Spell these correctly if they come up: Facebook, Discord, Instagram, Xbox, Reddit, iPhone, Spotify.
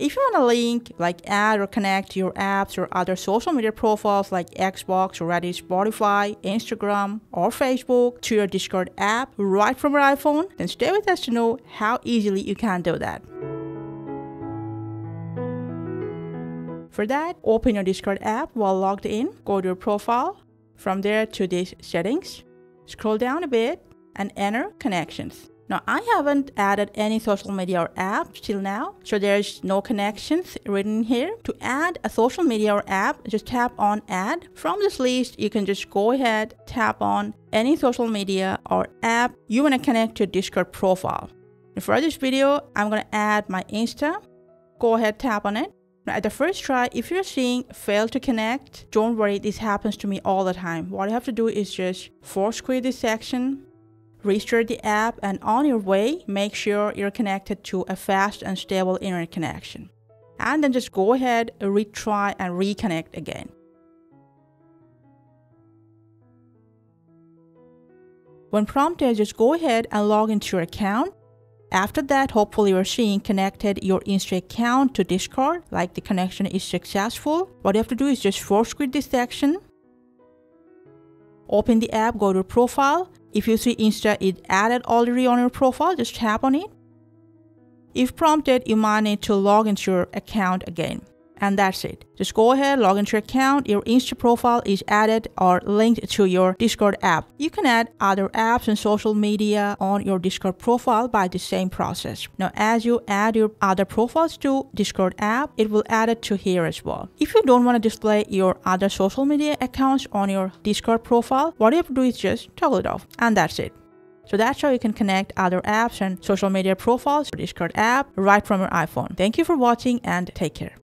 If you want a link, like add or connect your apps or other social media profiles like Xbox, Reddit, Spotify, Instagram, or Facebook to your Discord app right from your iPhone, then stay with us to know how easily you can do that. For that, open your Discord app while logged in, go to your profile, from there to these settings, scroll down a bit, and enter connections. Now, I haven't added any social media or apps till now, so there's no connections written here. To add a social media or app, just tap on Add. From this list, you can just go ahead, tap on any social media or app you want to connect to your Discord profile. And for this video, I'm going to add my Insta. Go ahead, tap on it. Now, at the first try, if you're seeing fail to connect, don't worry, this happens to me all the time. What you have to do is just force quit this section, restart the app, and on your way, make sure you're connected to a fast and stable internet connection. And then just go ahead, retry, and reconnect again. When prompted, just go ahead and log into your account. After that, hopefully you're seeing connected your Insta account to Discord, like the connection is successful. What you have to do is just force quit this section. Open the app, go to profile. If you see Insta is added already on your profile, just tap on it. If prompted, you might need to log into your account again. And that's it. Just go ahead, log into your account. Your Insta profile is added or linked to your Discord app. You can add other apps and social media on your Discord profile by the same process. Now, as you add your other profiles to Discord app, it will add it to here as well. If you don't want to display your other social media accounts on your Discord profile, what you have to do is just toggle it off. And that's it. So that's how you can connect other apps and social media profiles to Discord app right from your iPhone. Thank you for watching and take care.